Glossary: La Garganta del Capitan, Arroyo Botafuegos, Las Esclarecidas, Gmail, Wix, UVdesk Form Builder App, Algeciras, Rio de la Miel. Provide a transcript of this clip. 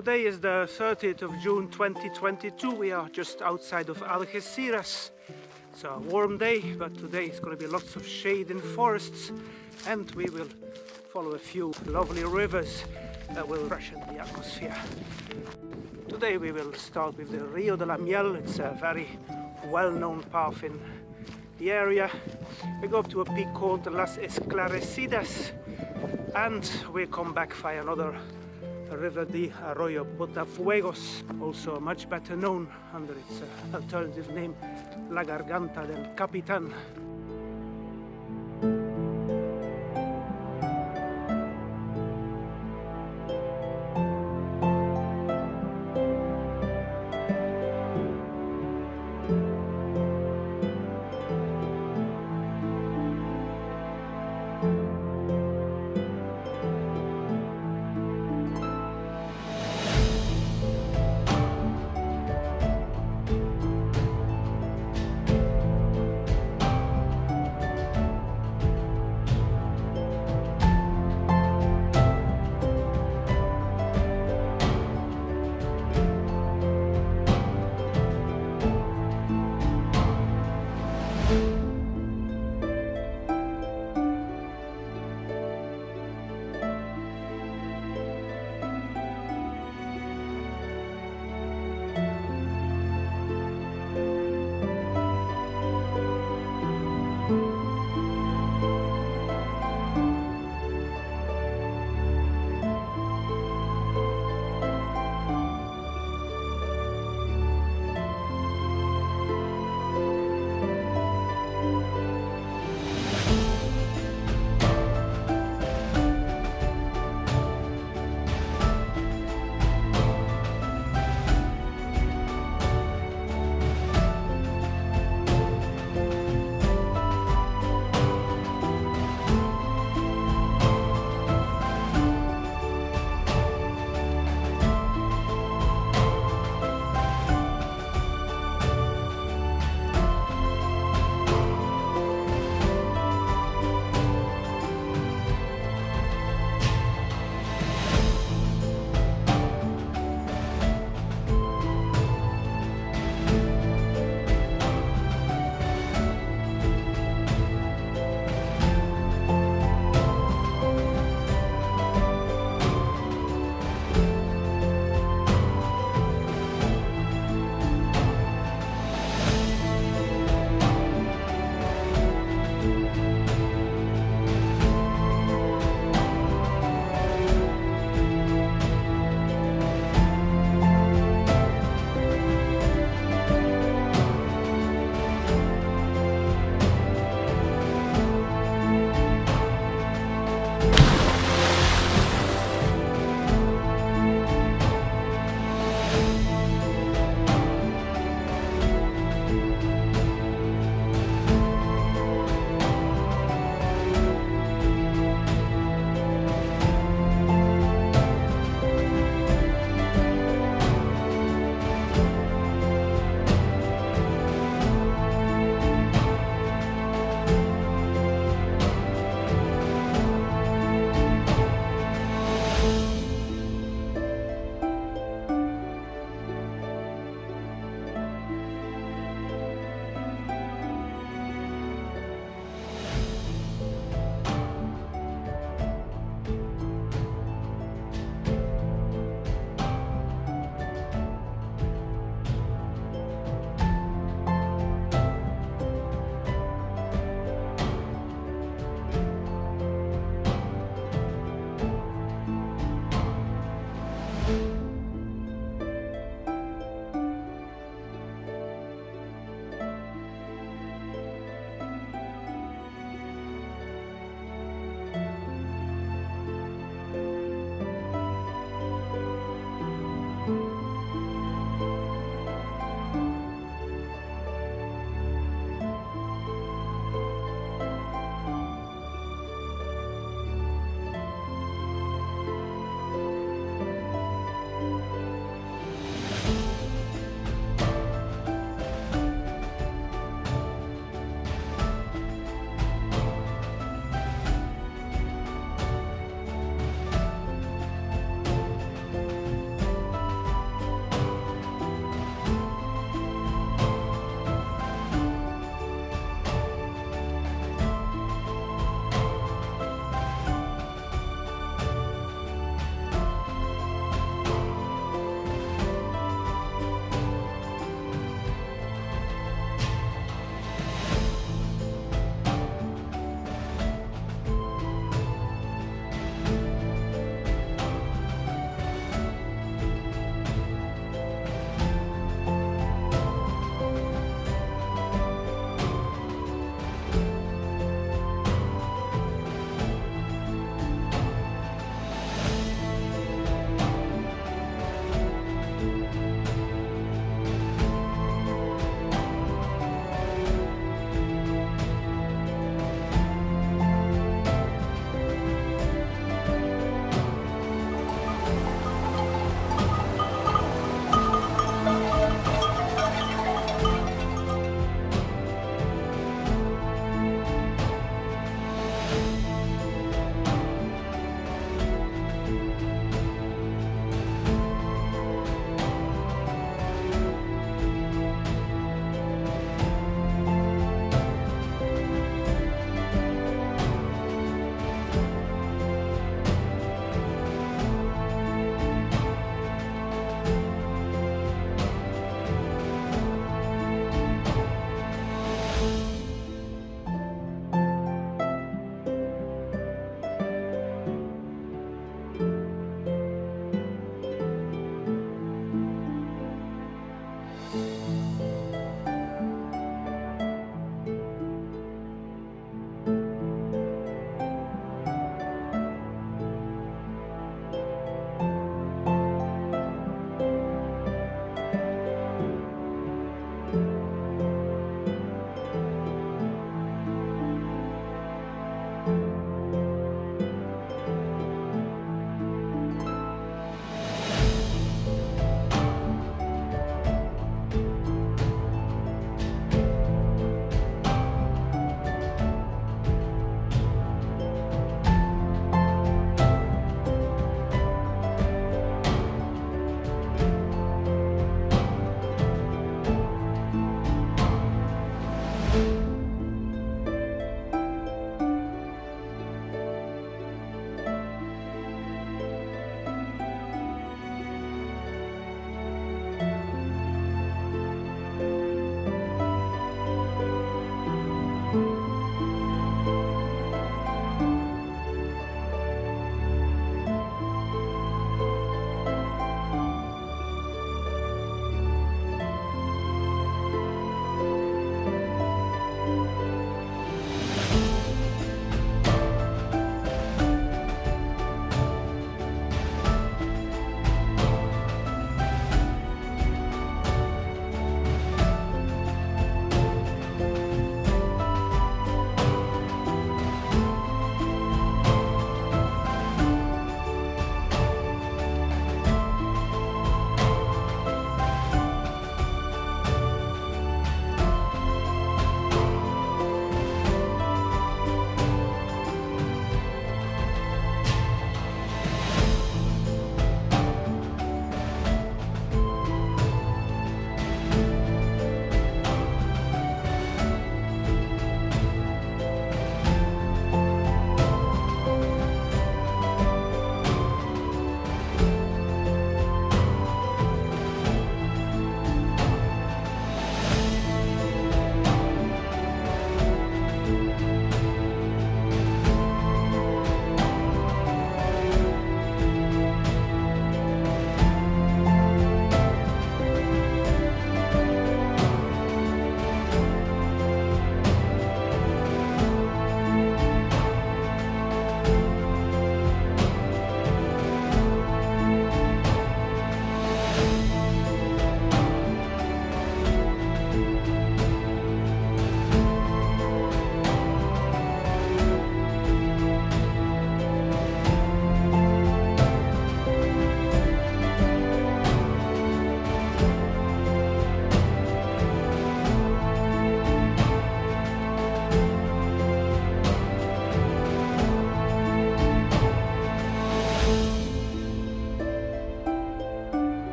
Today is the 30th of June 2022. We are just outside of Algeciras. It's a warm day, but today is going to be lots of shade in forests, and we will follow a few lovely rivers that will freshen the atmosphere. Today we will start with the Rio de la Miel. It's a very well-known path in the area. We go up to a peak called Las Esclarecidas, and we come back via another river, the Arroyo Botafuegos, also much better known under its alternative name, La Garganta del Capitan.